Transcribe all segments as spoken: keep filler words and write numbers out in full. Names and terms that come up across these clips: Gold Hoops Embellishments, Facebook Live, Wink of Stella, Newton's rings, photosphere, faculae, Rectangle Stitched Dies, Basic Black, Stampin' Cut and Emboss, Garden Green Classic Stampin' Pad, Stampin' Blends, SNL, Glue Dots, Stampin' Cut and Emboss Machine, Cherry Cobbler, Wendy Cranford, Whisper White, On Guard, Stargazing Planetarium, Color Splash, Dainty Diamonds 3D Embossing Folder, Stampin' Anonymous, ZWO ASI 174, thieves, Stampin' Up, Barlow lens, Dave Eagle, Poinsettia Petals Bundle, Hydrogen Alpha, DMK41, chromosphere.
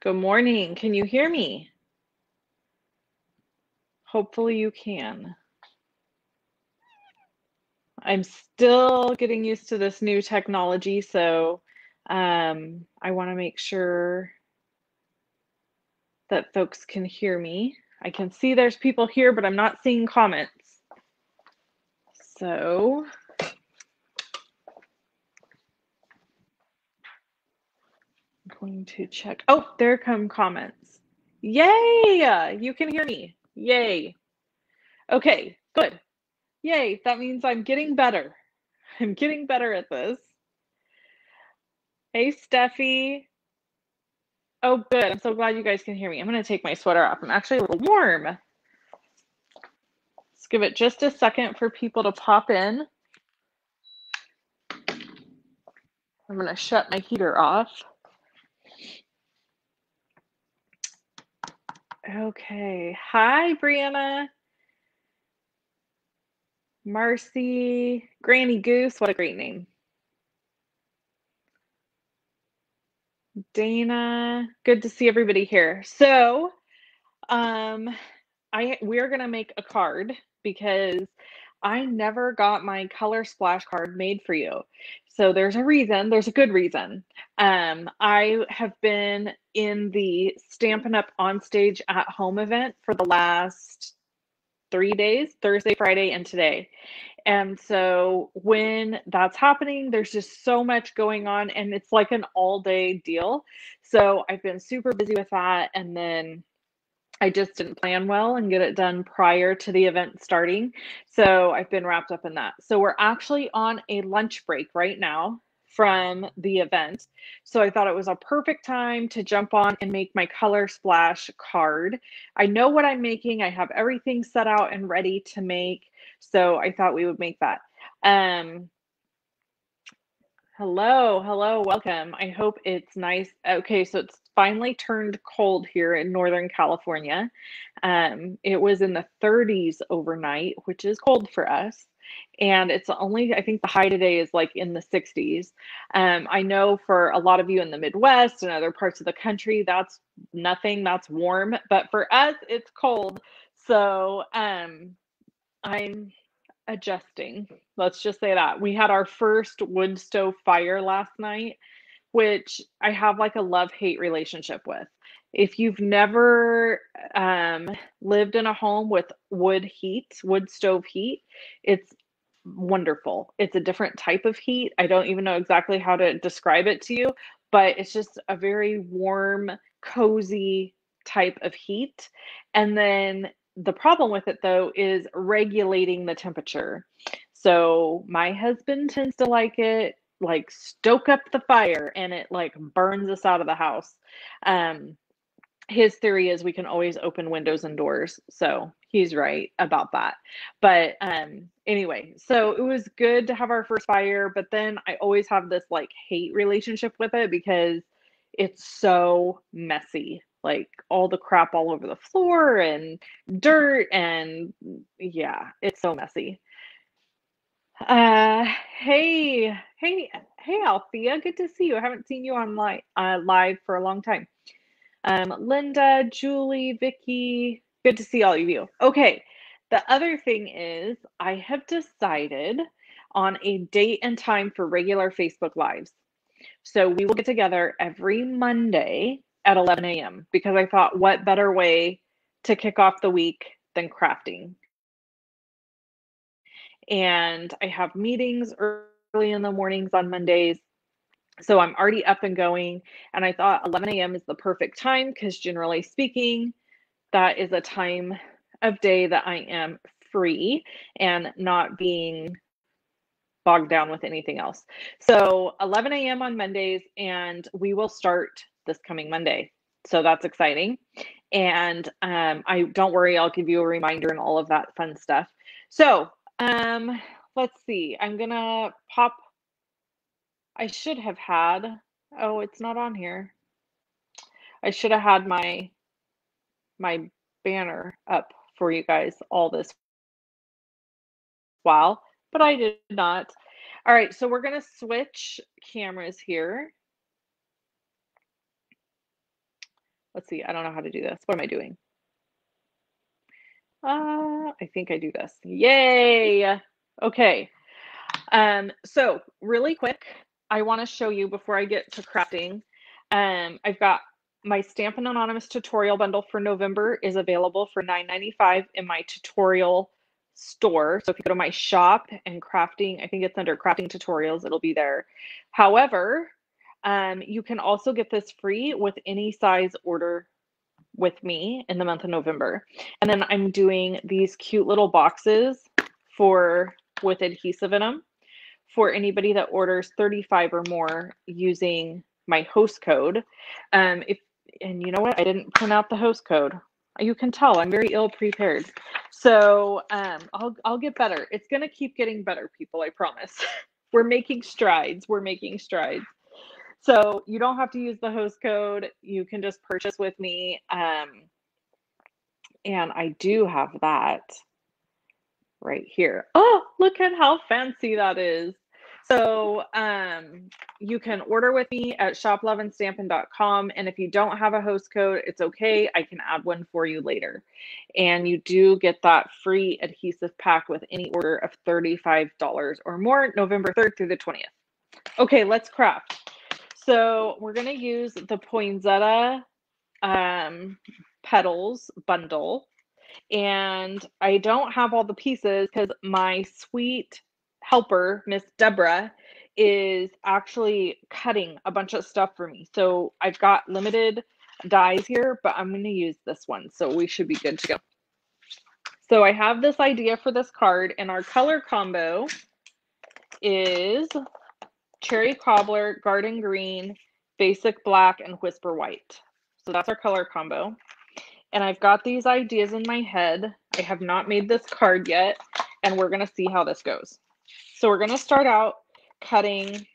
Good morning. Can you hear me? Hopefully you can. I'm still getting used to this new technology, so um, I want to make sure that folks can hear me. I can see there's people here, but I'm not seeing comments. So I'm going to check. Oh, there come comments. Yay! You can hear me. Yay. Okay, good. Yay, that means I'm getting better. I'm getting better at this. Hey, Steffi. Oh, good. I'm so glad you guys can hear me. I'm going to take my sweater off. I'm actually a little warm. Let's give it just a second for people to pop in. I'm going to shut my heater off. Okay. Hi, Brianna. Marcy. Granny Goose. What a great name. Dana, good to see everybody here. So, um, I we are gonna make a card because I never got my Color Splash card made for you. So there's a reason. There's a good reason. Um, I have been in the Stampin' Up on Stage at Home event for the last three days: Thursday, Friday, and today. And so when that's happening, there's just so much going on and it's like an all day deal. So I've been super busy with that. And then I just didn't plan well and get it done prior to the event starting. So I've been wrapped up in that. So we're actually on a lunch break right now from the event. So I thought it was a perfect time to jump on and make my Color Splash card. I know what I'm making. I have everything set out and ready to make. So I thought we would make that. Um, hello, hello, welcome. I hope it's nice. Okay, so it's finally turned cold here in Northern California. Um, it was in the thirties overnight, which is cold for us. And it's only, I think the high today is like in the sixties. Um, I know for a lot of you in the Midwest and other parts of the country, that's nothing, that's warm. But for us, it's cold. So, um, I'm adjusting. Let's just say that. We had our first wood stove fire last night, which I have like a love-hate relationship with. If you've never um, lived in a home with wood heat, wood stove heat, it's wonderful. It's a different type of heat. I don't even know exactly how to describe it to you, but it's just a very warm, cozy type of heat. And then the problem with it, though, is regulating the temperature. So my husband tends to like it, like stoke up the fire, and it like burns us out of the house. Um, his theory is we can always open windows and doors. So he's right about that. But um, anyway, so it was good to have our first fire, but then I always have this like hate relationship with it because it's so messy. Like all the crap all over the floor and dirt and yeah, it's so messy. Uh, hey, hey, hey, Althea, good to see you. I haven't seen you online uh, live for a long time. Um, Linda, Julie, Vicky, good to see all of you. Okay, the other thing is I have decided on a date and time for regular Facebook Lives. So we will get together every Monday at eleven A M because I thought, what better way to kick off the week than crafting? And I have meetings early in the mornings on Mondays. So I'm already up and going. And I thought eleven A M is the perfect time because generally speaking, that is a time of day that I am free and not being bogged down with anything else. So eleven A M on Mondays, and we will start this coming Monday. So that's exciting. And um, I don't worry, I'll give you a reminder and all of that fun stuff. So um, let's see, I'm gonna pop, I should have had, oh, it's not on here. I should have had my, my banner up for you guys all this while, but I did not. All right, so we're gonna switch cameras here. Let's see, I don't know how to do this. What am I doing? Uh, I think I do this. Yay. Okay. Um, so really quick, I want to show you before I get to crafting. Um, I've got my Stampin' Anonymous tutorial bundle for November is available for nine ninety-five in my tutorial store. So if you go to my shop and crafting, I think it's under crafting tutorials, it'll be there. However, um, you can also get this free with any size order with me in the month of November. And then I'm doing these cute little boxes for with adhesive in them for anybody that orders thirty-five or more using my host code. Um, if and you know what, I didn't print out the host code. You can tell I'm very ill prepared. So um, I'll, I'll get better. It's gonna keep getting better, people, I promise. We're making strides, we're making strides. So you don't have to use the host code. You can just purchase with me. Um, and I do have that right here. Oh, look at how fancy that is. So um, you can order with me at shop love and stampin dot com. And if you don't have a host code, it's okay. I can add one for you later. And you do get that free adhesive pack with any order of thirty-five dollars or more, November third through the twentieth. Okay, let's craft. So we're going to use the Poinsettia um, Petals Bundle. And I don't have all the pieces because my sweet helper, Miss Deborah, is actually cutting a bunch of stuff for me. So I've got limited dies here, but I'm going to use this one. So we should be good to go. So I have this idea for this card, and our color combo is Cherry Cobbler, Garden Green, Basic Black, and Whisper White. So that's our color combo. And I've got these ideas in my head. I have not made this card yet, and we're going to see how this goes. So we're going to start out cutting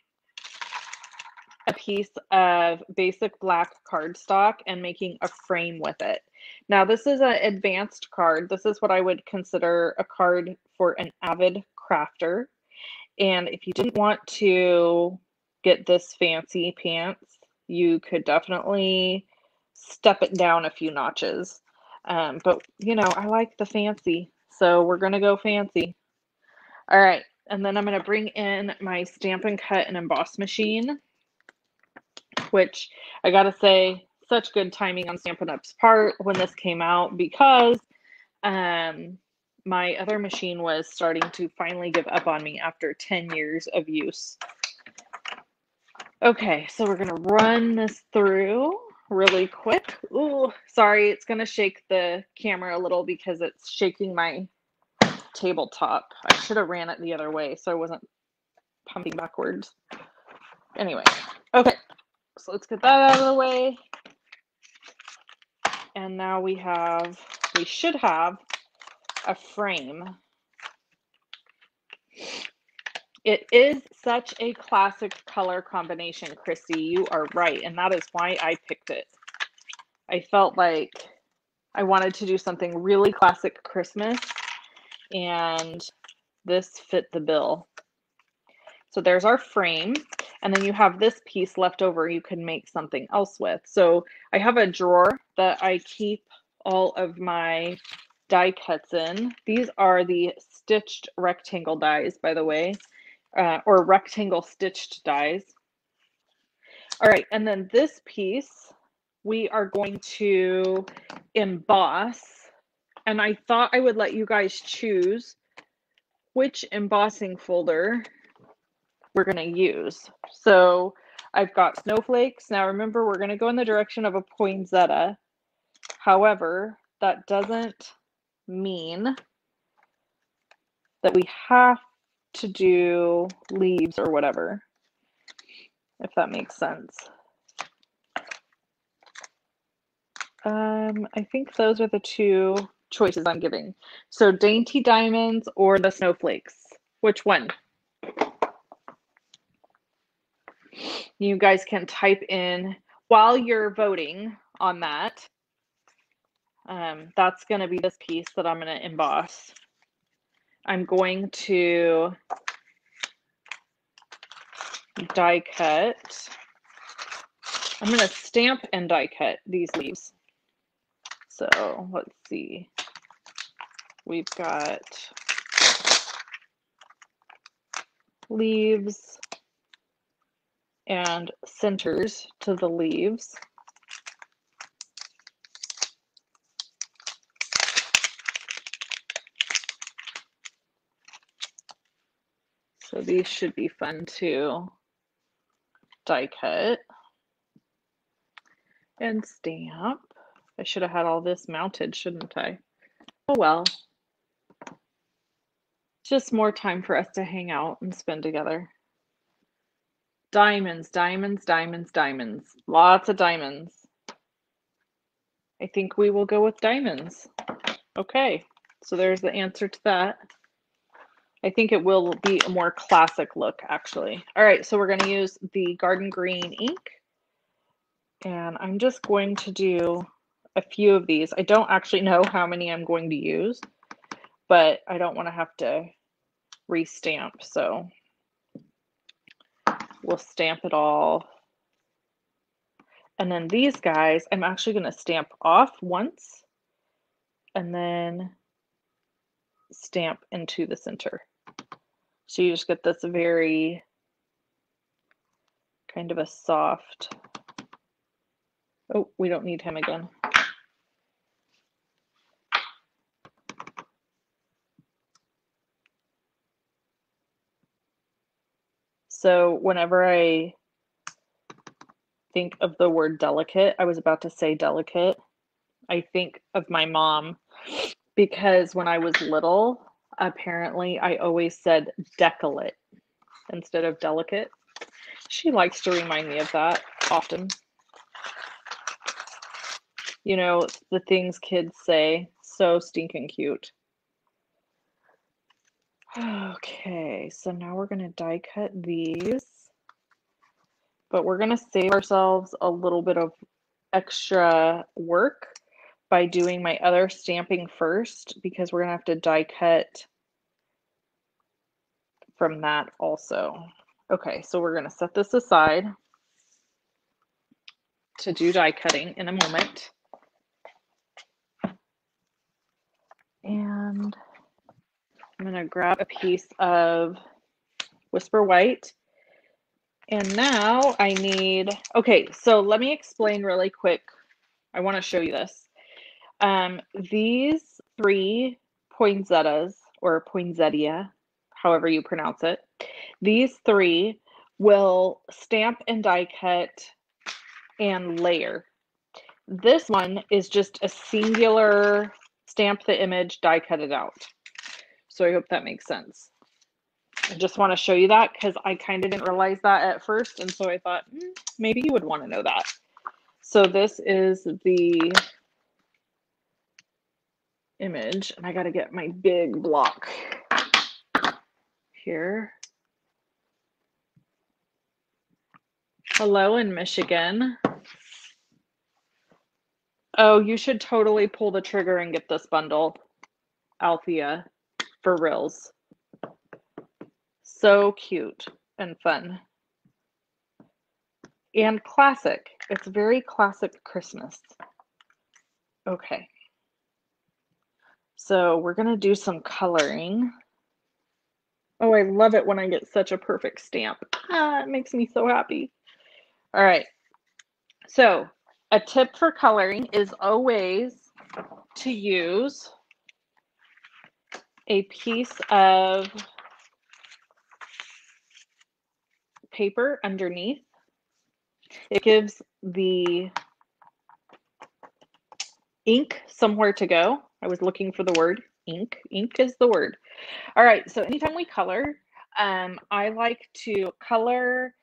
a piece of Basic Black cardstock and making a frame with it. Now, this is an advanced card. This is what I would consider a card for an avid crafter. And if you didn't want to get this fancy pants, you could definitely step it down a few notches. Um, but, you know, I like the fancy, so we're going to go fancy. All right. And then I'm going to bring in my Stampin' Cut and Emboss Machine, which I got to say, such good timing on Stampin' Up's part when this came out, because um, my other machine was starting to finally give up on me after ten years of use. Okay, so we're going to run this through really quick. Ooh, sorry, it's going to shake the camera a little because it's shaking my tabletop. I should have ran it the other way so I wasn't pumping backwards. Anyway, okay, so let's get that out of the way. And now we have, we should have a frame. It is such a classic color combination, Chrissy. You are right, and that is why I picked it. I felt like I wanted to do something really classic Christmas, and this fit the bill. So there's our frame, and then you have this piece left over you can make something else with. So I have a drawer that I keep all of my die cuts in. These are the stitched rectangle dies, by the way, uh, or rectangle stitched dies. All right, and then this piece we are going to emboss. And I thought I would let you guys choose which embossing folder we're going to use. So I've got snowflakes. Now remember, we're going to go in the direction of a poinsettia. However, that doesn't mean that we have to do leaves or whatever, if that makes sense. Um, I think those are the two choices I'm giving. So Dainty Diamonds or the snowflakes, which one? You guys can type in while you're voting on that. Um, that's going to be this piece that I'm going to emboss. I'm going to die cut I'm going to stamp and die cut these leaves. So let's see. We've got leaves and centers to the leaves. So these should be fun to die cut and stamp. I should have had all this mounted, shouldn't I? Oh well. Just more time for us to hang out and spend together. Diamonds, diamonds, diamonds, diamonds. Lots of diamonds. I think we will go with diamonds. Okay, so there's the answer to that. I think it will be a more classic look, actually. All right, so we're going to use the Garden Green ink. And I'm just going to do a few of these. I don't actually know how many I'm going to use, but I don't want to have to re-stamp. So we'll stamp it all. And then these guys, I'm actually going to stamp off once and then stamp into the center. So you just get this very kind of a soft, oh, we don't need him again. So whenever I think of the word delicate, I was about to say delicate, I think of my mom. Because when I was little, apparently I always said decollet instead of delicate. She likes to remind me of that often. You know, the things kids say, so stinking cute. Okay, so now we're going to die cut these. But we're going to save ourselves a little bit of extra work by doing my other stamping first, because we're gonna have to die cut from that also. Okay, so we're gonna set this aside to do die cutting in a moment. And I'm gonna grab a piece of Whisper White. And now I need, okay, so let me explain really quick. I wanna show you this. Um, these three poinsettias, or poinsettia, however you pronounce it, these three will stamp and die cut and layer. This one is just a singular stamp the image, die cut it out. So I hope that makes sense. I just want to show you that because I kind of didn't realize that at first. And so I thought, mm, maybe you would want to know that. So this is the image, and I got to get my big block here. Hello in Michigan. Oh, you should totally pull the trigger and get this bundle, Althea, for reals. So cute and fun. And classic. It's very classic Christmas. Okay. So we're going to do some coloring. Oh, I love it when I get such a perfect stamp. Ah, it makes me so happy. All right. So a tip for coloring is always to use a piece of paper underneath. It gives the ink somewhere to go. I was looking for the word ink. Ink is the word. All right, so anytime we color, um, I like to color.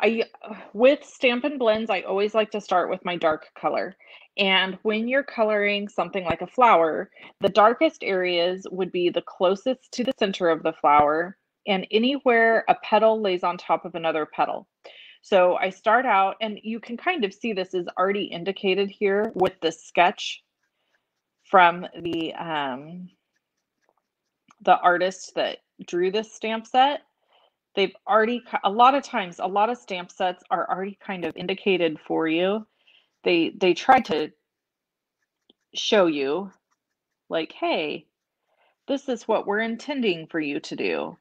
I with Stampin' Blends, I always like to start with my dark color. And when you're coloring something like a flower, the darkest areas would be the closest to the center of the flower and anywhere a petal lays on top of another petal. So I start out, and you can kind of see this is already indicated here with the sketch from the um, the artist that drew this stamp set. They've already, a lot of times, a lot of stamp sets are already kind of indicated for you. They, they try to show you like, hey, this is what we're intending for you to do,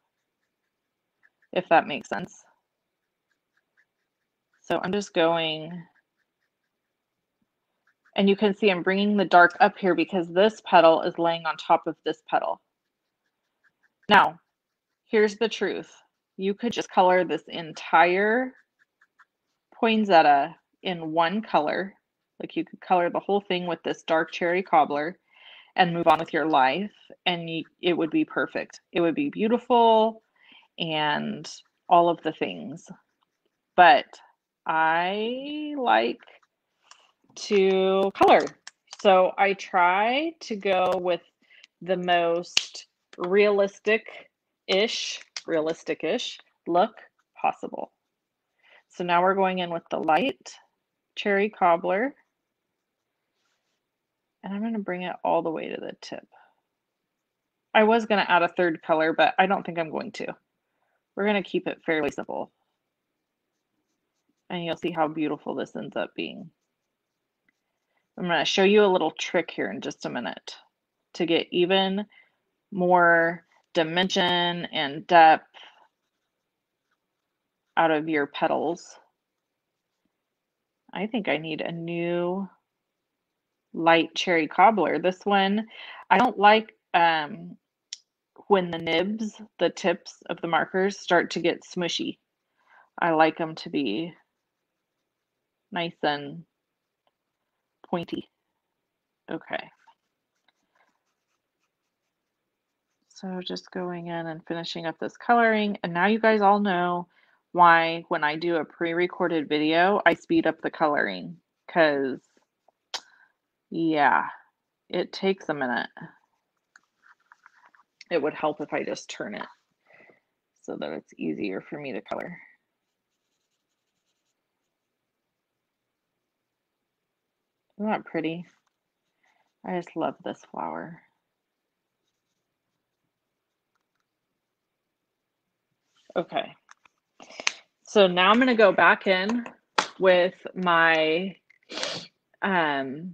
if that makes sense. So I'm just going, and you can see I'm bringing the dark up here because this petal is laying on top of this petal. Now, here's the truth. You could just color this entire poinsettia in one color. Like you could color the whole thing with this dark cherry cobbler and move on with your life, and you, it would be perfect. It would be beautiful and all of the things. But I like to color. So I try to go with the most realistic-ish, realistic-ish look possible. So now we're going in with the light cherry cobbler. And I'm going to bring it all the way to the tip. I was going to add a third color, but I don't think I'm going to. We're going to keep it fairly simple. And you'll see how beautiful this ends up being. I'm going to show you a little trick here in just a minute to get even more dimension and depth out of your petals. I think I need a new light cherry cobbler. This one, I don't like um, when the nibs, the tips of the markers start to get smushy. I like them to be nice and pointy. Okay. So just going in and finishing up this coloring. And now you guys all know why when I do a pre-recorded video, I speed up the coloring, because yeah, it takes a minute. It would help if I just turn it so that it's easier for me to color. Isn't that pretty? I just love this flower. Okay, so now I'm going to go back in with my, um,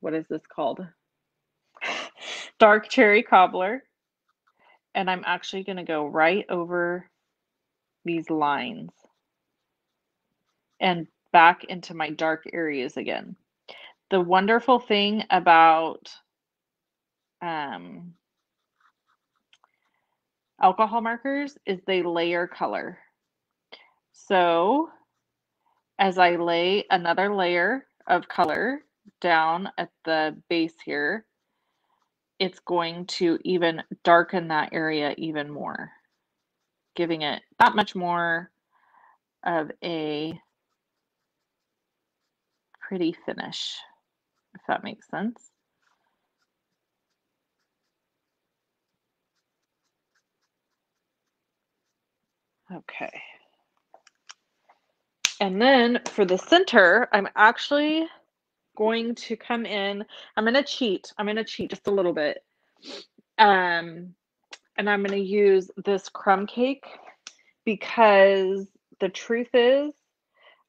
what is this called? Dark cherry cobbler. And I'm actually going to go right over these lines and back into my dark areas again. The wonderful thing about um, alcohol markers is they layer color. So as I lay another layer of color down at the base here, it's going to even darken that area even more, giving it that much more of a pretty finish, if that makes sense. Okay. And then for the center, I'm actually going to come in. I'm going to cheat. I'm going to cheat just a little bit. Um, and I'm going to use this crumb cake because the truth is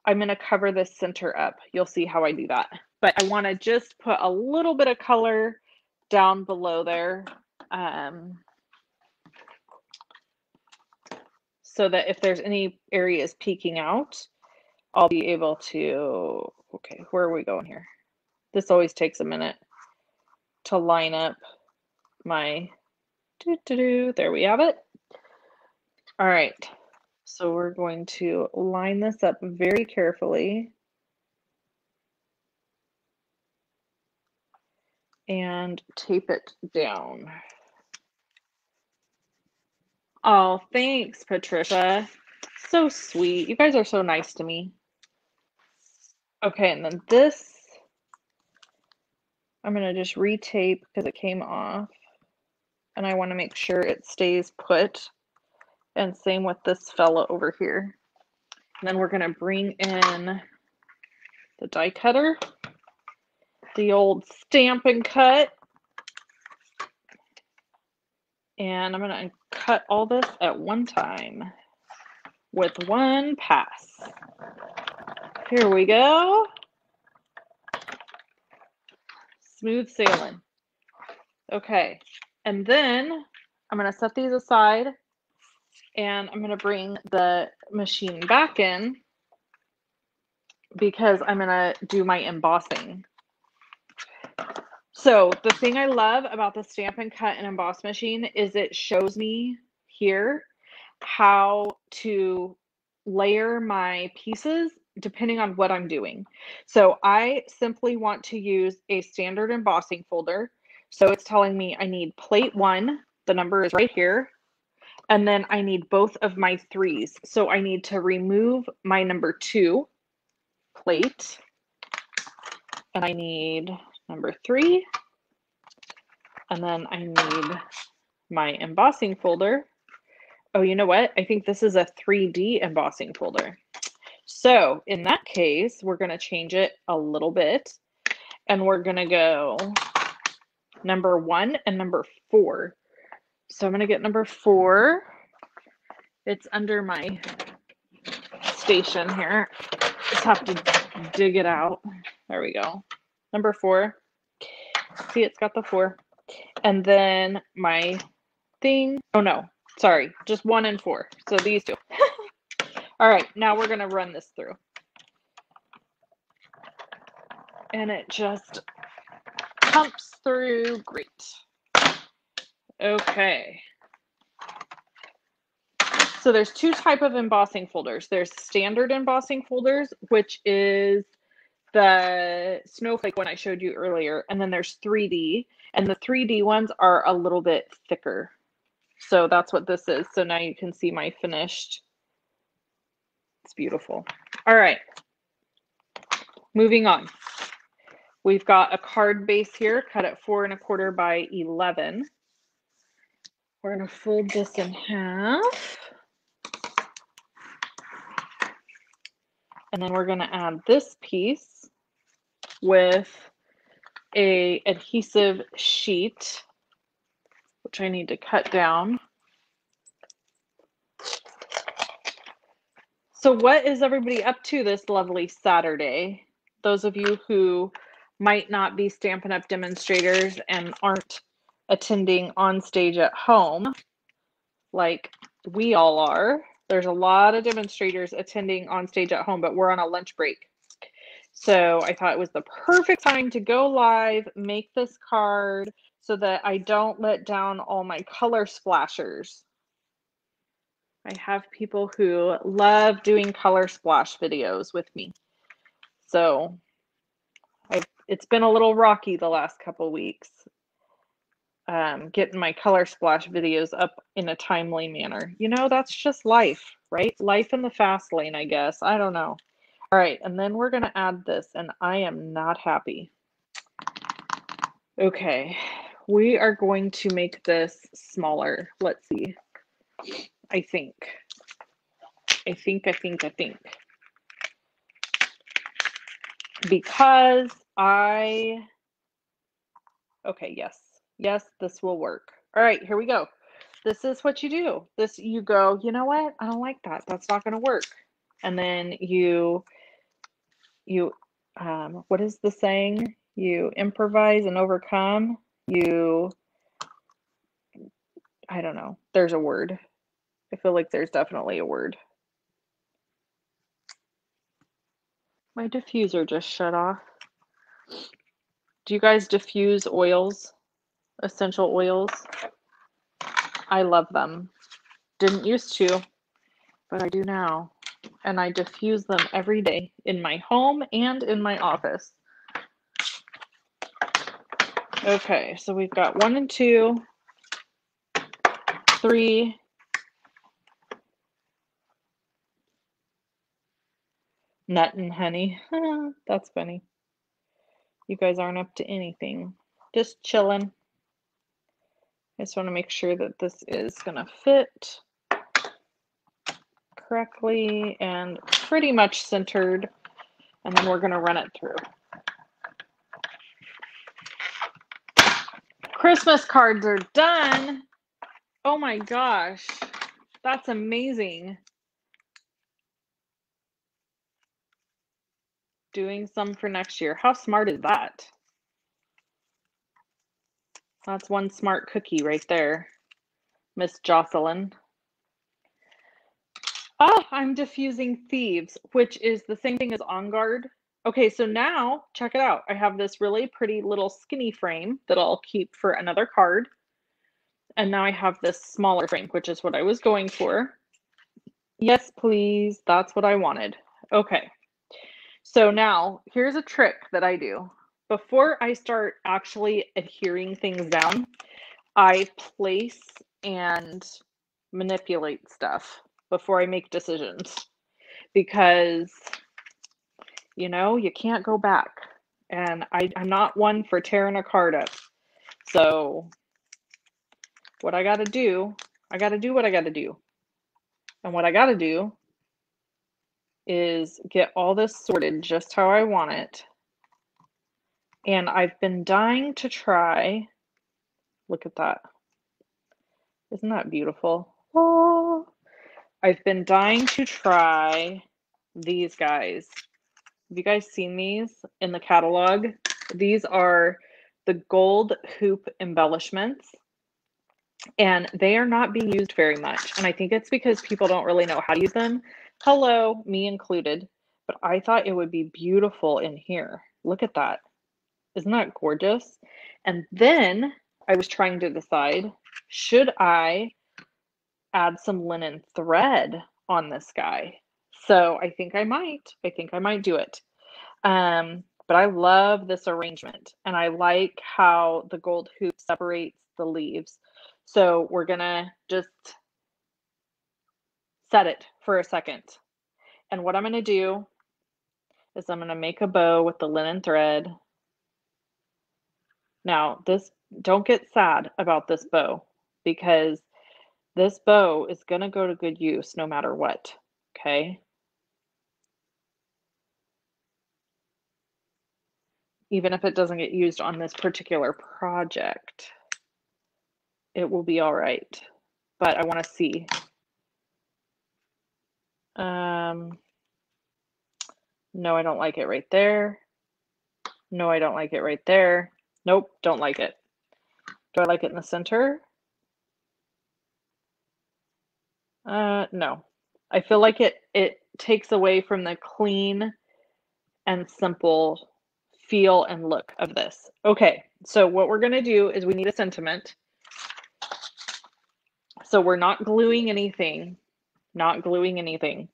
I'm going to cover the center up. You'll see how I do that. But I want to just put a little bit of color down below there. Um, so that if there's any areas peeking out, I'll be able to, okay, where are we going here? This always takes a minute to line up my doo-doo-doo. There we have it. All right. So we're going to line this up very carefully. And tape it down. Oh, thanks, Patricia. So sweet. You guys are so nice to me. Okay, and then this, I'm going to just retape because it came off. And I want to make sure it stays put. And same with this fella over here. And then we're going to bring in the die cutter, the old Stampin' Cut And I'm going to cut all this at one time with one pass. Here we go. Smooth sailing. Okay, and then I'm going to set these aside and I'm going to bring the machine back in because I'm going to do my embossing. So the thing I love about the Stampin' Cut and Emboss Machine is it shows me here how to layer my pieces depending on what I'm doing. So I simply want to use a standard embossing folder. So it's telling me I need plate one, the number is right here, and then I need both of my threes. So I need to remove my number two plate, and I need number three, and then I need my embossing folder. Oh, you know what? I think this is a three D embossing folder. So in that case, we're going to change it a little bit, and we're going to go number one and number four. So I'm going to get number four. It's under my station here. Just have to dig it out. There we go. Number four. See, it's got the four. And then my thing. Oh, no. Sorry. Just one and four. So these two. All right. Now we're going to run this through. And it just pumps through. Great. Okay. So there's two types of embossing folders. There's standard embossing folders, which is the snowflake one I showed you earlier, and then there's three D, and the three D ones are a little bit thicker. So that's what this is. So now you can see my finished. It's beautiful. All right, moving on. We've got a card base here, cut at four and a quarter by eleven. We're gonna fold this in half. And then we're going to add this piece with a adhesive sheet, which I need to cut down. So what is everybody up to this lovely Saturday? Those of you who might not be Stampin' Up! Demonstrators and aren't attending on stage at home, like we all are. There's a lot of demonstrators attending on stage at home, but we're on a lunch break. So I thought it was the perfect time to go live, make this card so that I don't let down all my color splashers. I have people who love doing color splash videos with me. So I've, it's been a little rocky the last couple weeks. Um, getting my color splash videos up in a timely manner. You know, that's just life, right? Life in the fast lane, I guess. I don't know. All right, and then we're going to add this, and I am not happy. Okay, we are going to make this smaller. Let's see. I think. I think, I think, I think. Because I... Okay, yes. Yes, this will work. All right, here we go. This is what you do. This, you go, you know what? I don't like that. That's not going to work. And then you, you, um, what is the saying? You improvise and overcome. You, I don't know. There's a word. I feel like there's definitely a word. My diffuser just shut off. Do you guys diffuse oils? Essential oils. I love them. Didn't used to, but I do now. And I diffuse them every day in my home and in my office. Okay, so we've got one and two, three, nut and honey. That's funny. You guys aren't up to anything. Just chilling. I just want to make sure that this is going to fit correctly and pretty much centered, and then we're going to run it through. Christmas cards are done. Oh my gosh, that's amazing. Doing some for next year. How smart is that? That's one smart cookie right there, Miss Jocelyn. Oh, I'm diffusing Thieves, which is the same thing as On Guard. Okay, so now check it out. I have this really pretty little skinny frame that I'll keep for another card. And now I have this smaller frame, which is what I was going for. Yes, please. That's what I wanted. Okay. So now here's a trick that I do. Before I start actually adhering things down, I place and manipulate stuff before I make decisions, because, you know, you can't go back. And I, I'm not one for tearing a card up. So what I got to do, I got to do what I got to do. And what I got to do is get all this sorted just how I want it. And I've been dying to try. Look at that. Isn't that beautiful? Oh. I've been dying to try these guys. Have you guys seen these in the catalog? These are the Gold Hoop Embellishments, and they are not being used very much. And I think it's because people don't really know how to use them. Hello, me included. But I thought it would be beautiful in here. Look at that. Isn't that gorgeous? And then I was trying to decide, should I add some linen thread on this guy? So I think I might. I think I might do it. Um, but I love this arrangement, and I like how the gold hoop separates the leaves. So we're gonna just set it for a second. And what I'm gonna do is I'm gonna make a bow with the linen thread. Now this, don't get sad about this bow, because this bow is going to go to good use no matter what, okay? Even if it doesn't get used on this particular project, it will be all right. But I want to see. Um, no, I don't like it right there. No, I don't like it right there. Nope, don't like it. Do I like it in the center? Uh, no, I feel like it, it takes away from the clean and simple feel and look of this. Okay, so what we're going to do is we need a sentiment. So we're not gluing anything, not gluing anything.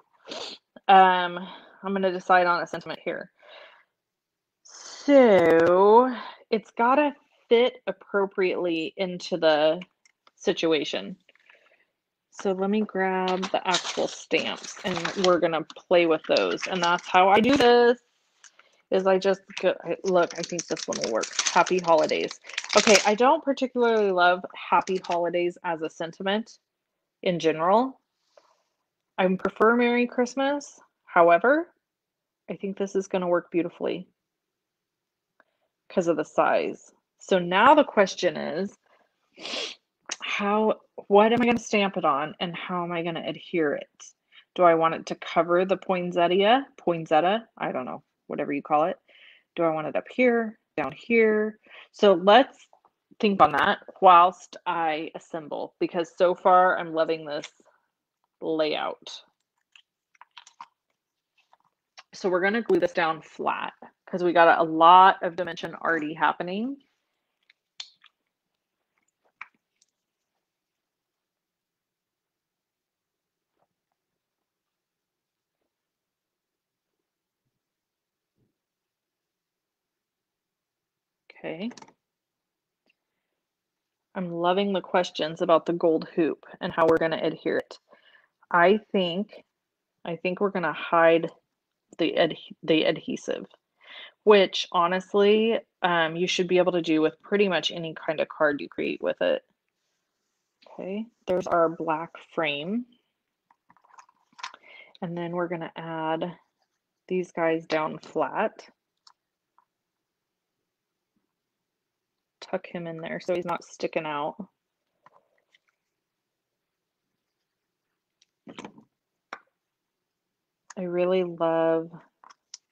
Um, I'm going to decide on a sentiment here. So it's got to fit appropriately into the situation. So let me grab the actual stamps, and we're going to play with those. And that's how I do this, is I just go, look, I think this one will work. Happy Holidays. Okay, I don't particularly love Happy Holidays as a sentiment in general. I prefer Merry Christmas. However, I think this is going to work beautifully because of the size. So now the question is, how, what am I going to stamp it on, and how am I going to adhere it? Do I want it to cover the poinsettia, poinsettia, I don't know, whatever you call it. Do I want it up here, down here? So let's think on that whilst I assemble, because so far I'm loving this layout. So we're going to glue this down flat because we got a lot of dimension already happening. Okay, I'm loving the questions about the gold hoop and how we're going to adhere it. I think, I think we're going to hide the ad the adhesive, which honestly, um, you should be able to do with pretty much any kind of card you create with it. Okay, there's our black frame, and then we're going to add these guys down flat. Tuck him in there so he's not sticking out. I really love,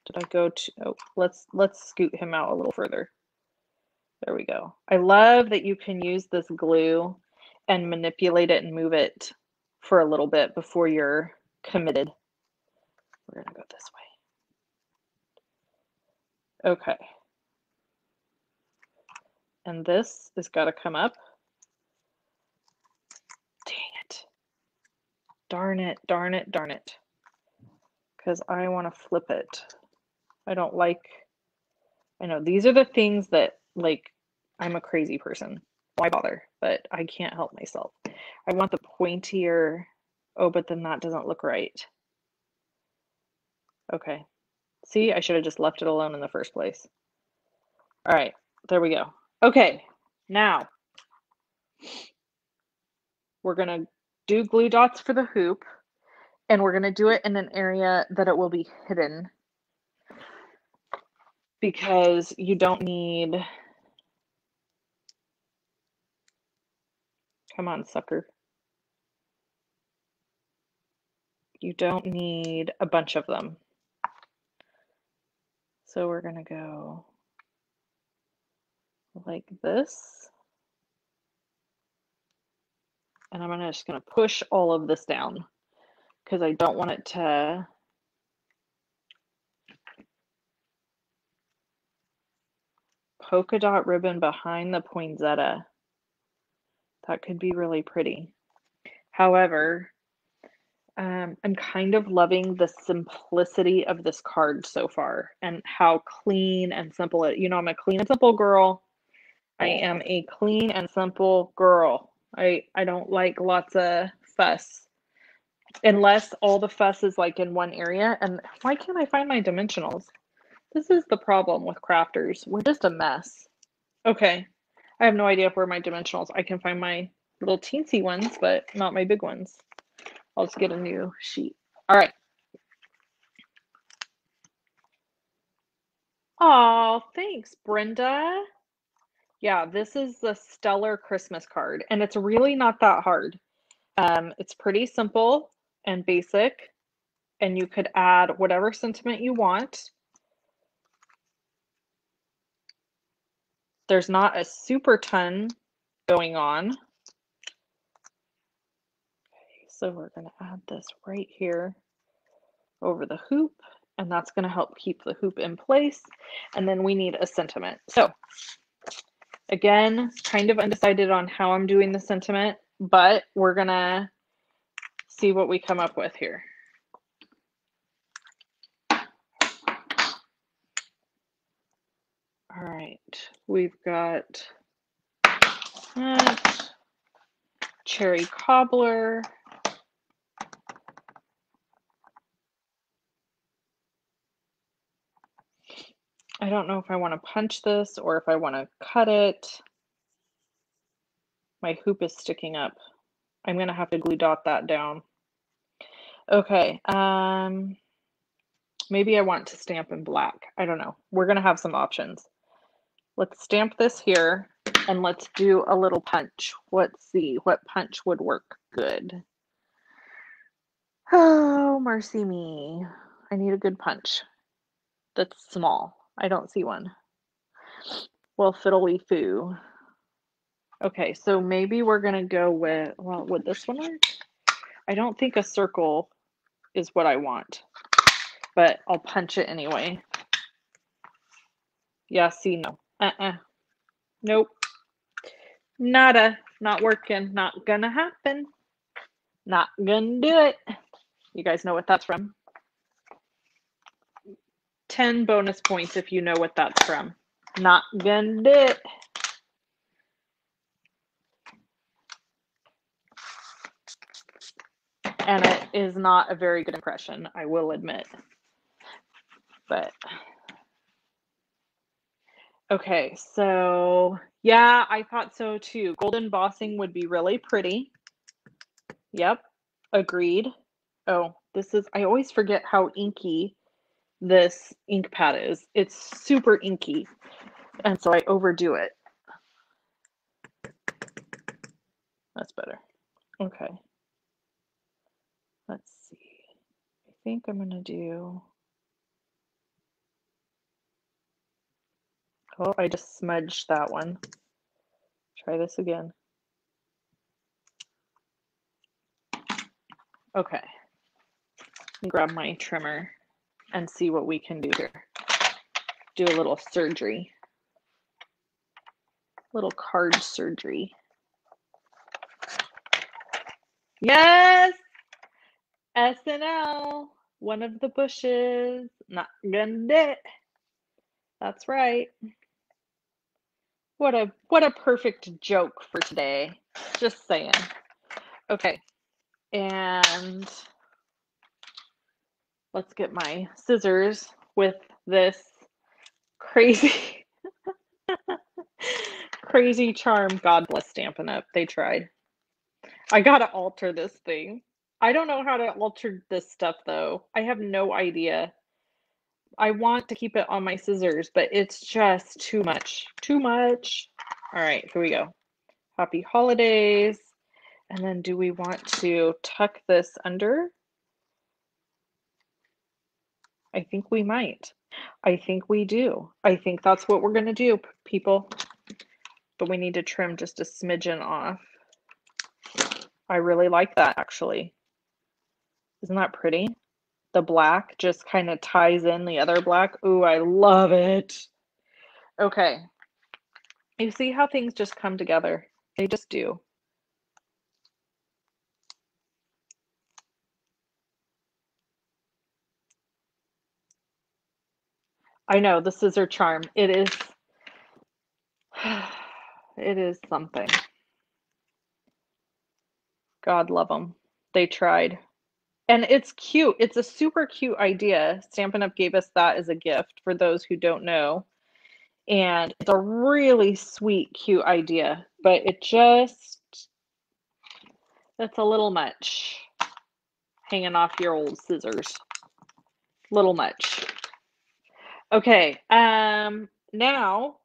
did I go to, oh, let's, let's scoot him out a little further. There we go. I love that you can use this glue and manipulate it and move it for a little bit before you're committed. We're gonna go this way. Okay. And this has got to come up. Dang it. Darn it, darn it, darn it. Because I want to flip it. I don't like, I know these are the things that, like, I'm a crazy person. Why bother? But I can't help myself. I want the pointier, oh, but then that doesn't look right. Okay. See, I should have just left it alone in the first place. All right, there we go. Okay, now we're gonna do glue dots for the hoop, and we're gonna do it in an area that it will be hidden because you don't need, come on, sucker. You don't need a bunch of them. So we're gonna go like this, and I'm gonna just gonna push all of this down because I don't want it to polka dot ribbon behind the poinsettia. That could be really pretty. However, um, I'm kind of loving the simplicity of this card so far and how clean and simple it. You know, I'm a clean and simple girl. I am a clean and simple girl. I, I don't like lots of fuss. Unless all the fuss is like in one area. And why can't I find my dimensionals? This is the problem with crafters. We're just a mess. Okay. I have no idea where my dimensionals. I can find my little teensy ones, but not my big ones. I'll just get a new sheet. All right. Aw, thanks, Brenda. Yeah, this is a stellar Christmas card, and it's really not that hard. Um, it's pretty simple and basic, and you could add whatever sentiment you want. There's not a super ton going on. Okay, so we're going to add this right here over the hoop, and that's going to help keep the hoop in place. And then we need a sentiment. So again, kind of undecided on how I'm doing the sentiment, but we're gonna see what we come up with here. All right, we've got that, cherry cobbler, I don't know if I want to punch this or if I want to cut it. My hoop is sticking up. I'm going to have to glue dot that down. Okay. Um, maybe I want to stamp in black. I don't know. We're going to have some options. Let's stamp this here and let's do a little punch. Let's see what punch would work good. Oh, mercy me. I need a good punch that's small. I don't see one. Well, fiddly-foo. Okay, so maybe we're going to go with, well, would this one work? I don't think a circle is what I want, but I'll punch it anyway. Yeah, see, no. Uh-uh. Nope. Nada. Not working. Not going to happen. Not going to do it. You guys know what that's from. ten bonus points if you know what that's from. Not gonna do it. And it is not a very good impression, I will admit. But okay, so yeah, I thought so too. Gold embossing would be really pretty. Yep, agreed. Oh, this is, I always forget how inky this ink pad is. It's super inky, and so I overdo it. That's better. Okay, let's see. I think I'm going to do, oh, I just smudged that one. Try this again. Okay, let me grab my trimmer and see what we can do here. Do a little surgery, little card surgery. Yes, S N L, one of the bushes, not gonna do it. That's right. What a, what a perfect joke for today. Just saying. Okay. And let's get my scissors with this crazy, crazy charm. God bless Stampin' Up. They tried. I got to alter this thing. I don't know how to alter this stuff, though. I have no idea. I want to keep it on my scissors, but it's just too much. Too much. All right, here we go. Happy holidays. And then do we want to tuck this under? I think we might. I think we do. I think that's what we're going to do, people. But we need to trim just a smidgen off. I really like that, actually. Isn't that pretty? The black just kind of ties in the other black. Ooh, I love it. Okay. You see how things just come together? They just do. I know, the scissor charm. It is, it is something. God love them. They tried. And it's cute. It's a super cute idea. Stampin' Up! Gave us that as a gift for those who don't know. And it's a really sweet, cute idea. But it just, that's a little much. Hanging off your old scissors. Little much. Okay, um, now,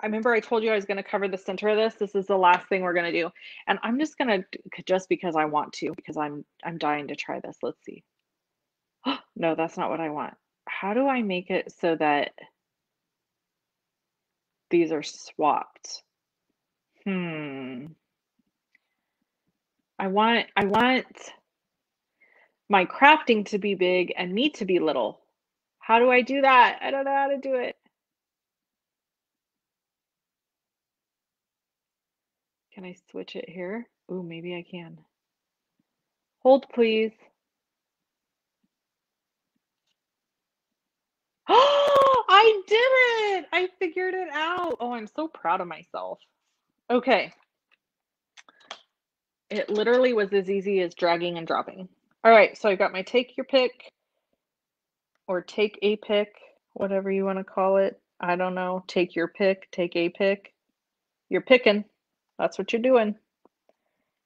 I remember I told you I was going to cover the center of this. This is the last thing we're going to do. And I'm just going to, just because I want to, because I'm I'm dying to try this. Let's see. No, that's not what I want. How do I make it so that these are swapped? Hmm. I want I want my crafting to be big and me to be little. How do I do that? I don't know how to do it. Can I switch it here? Ooh, maybe I can. Hold, please. Oh, I did it! I figured it out. Oh, I'm so proud of myself. Okay. It literally was as easy as dragging and dropping. All right, so I got my take your pick. Or take a pick, whatever you want to call it. I don't know. Take your pick. Take a pick. You're picking. That's what you're doing.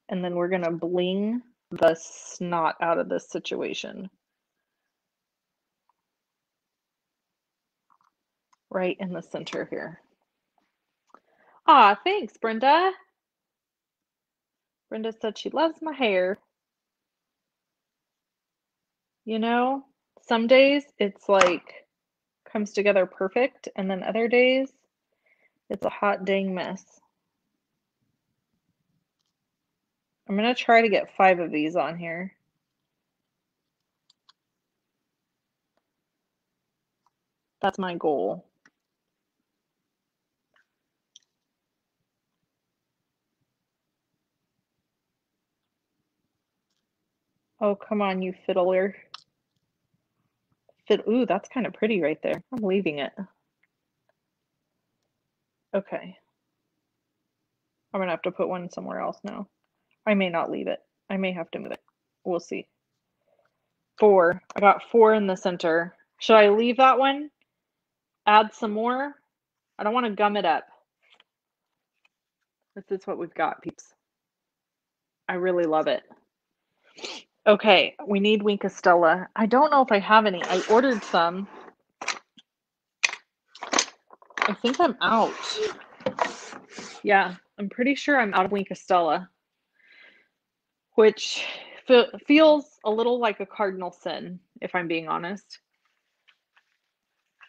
And then we're going to bling the snot out of this situation. Right in the center here. Ah, thanks, Brenda. Brenda said she loves my hair. You know? Some days it's like comes together perfect, and then other days it's a hot dang mess. I'm going to try to get five of these on here. That's my goal. Oh, come on, you fiddler. Ooh, that's kind of pretty right there. I'm leaving it. Okay. I'm going to have to put one somewhere else now. I may not leave it. I may have to move it. We'll see. Four. I got four in the center. Should I leave that one? Add some more? I don't want to gum it up. This is what we've got, peeps. I really love it. Okay, we need Wink of Stella. I don't know if I have any. I ordered some. I think I'm out. Yeah, I'm pretty sure I'm out of Wink of Stella, which fe feels a little like a cardinal sin. if I'm being honest.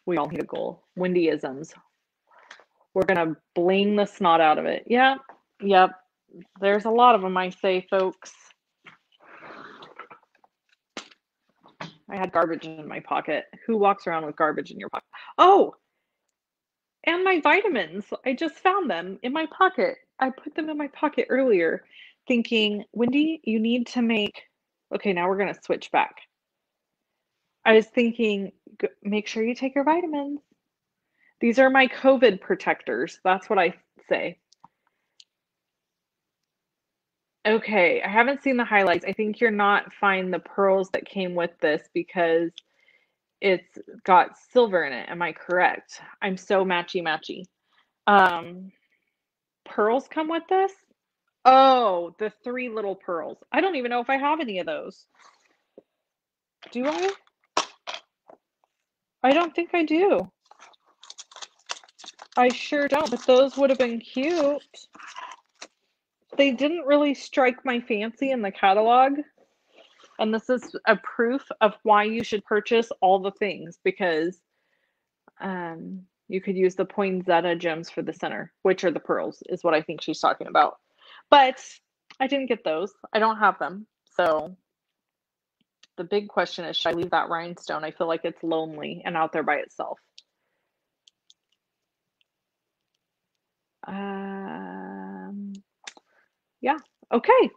We all need a goal. Wendyisms. We're going to bling the snot out of it. Yep. Yep. There's a lot of them, I say, folks. I had garbage in my pocket. Who walks around with garbage in your pocket? Oh, and my vitamins. I just found them in my pocket. I put them in my pocket earlier thinking, Wendy, you need to make, okay, now we're going to switch back. I was thinking, make sure you take your vitamins. These are my COVID protectors. That's what I say. Okay, I haven't seen the highlights. I think you're not finding the pearls that came with this because it's got silver in it. Am I correct? I'm so matchy matchy. Um, pearls come with this? Oh, the three little pearls. I don't even know if I have any of those. Do I? I don't think I do. I sure don't, but those would have been cute. They didn't really strike my fancy in the catalog. And this is a proof of why you should purchase all the things, because um, you could use the poinsettia gems for the center, which are the pearls, is what I think she's talking about. But I didn't get those. I don't have them. So the big question is, should I leave that rhinestone? I feel like it's lonely and out there by itself. Um... Yeah. Okay.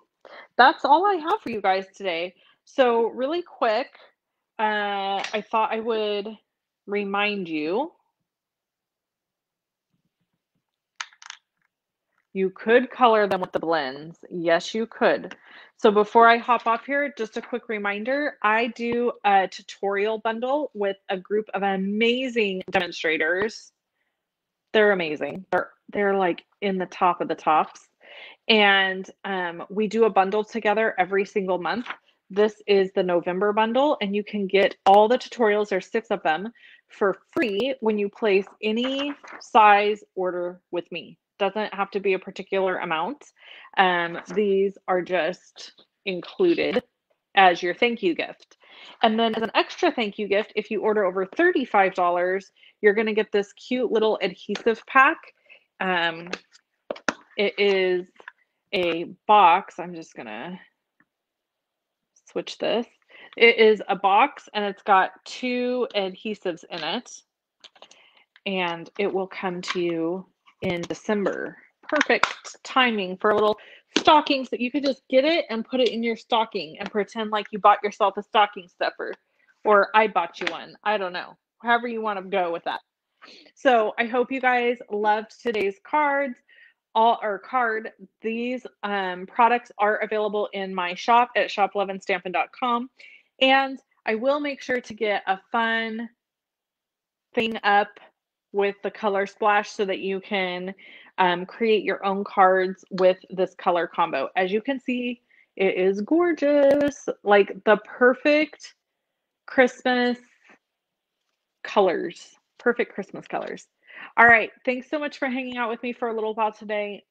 That's all I have for you guys today. So really quick, uh, I thought I would remind you, you could color them with the blends. Yes, you could. So before I hop off here, just a quick reminder, I do a tutorial bundle with a group of amazing demonstrators. They're amazing. They're, they're like in the top of the tops. And um, we do a bundle together every single month. This is the November bundle, and you can get all the tutorials, there's six of them, for free when you place any size order with me. Doesn't have to be a particular amount. Um, these are just included as your thank you gift. And then as an extra thank you gift, if you order over thirty-five dollars, you're gonna get this cute little adhesive pack. Um, It is a box. I'm just going to switch this. It is a box, and it's got two adhesives in it. And it will come to you in December. Perfect timing for a little stocking. So you could just get it and put it in your stocking and pretend like you bought yourself a stocking stuffer. Or I bought you one. I don't know. However you want to go with that. So I hope you guys loved today's cards. All our card. These um, products are available in my shop at shop love and stampin dot com. And I will make sure to get a fun thing up with the color splash so that you can um, create your own cards with this color combo. As you can see, it is gorgeous. Like the perfect Christmas colors. Perfect Christmas colors. All right. Thanks so much for hanging out with me for a little while today.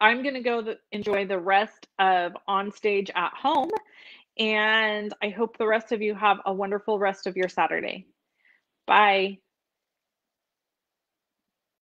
I'm going to go the, enjoy the rest of On Stage at Home. And I hope the rest of you have a wonderful rest of your Saturday. Bye.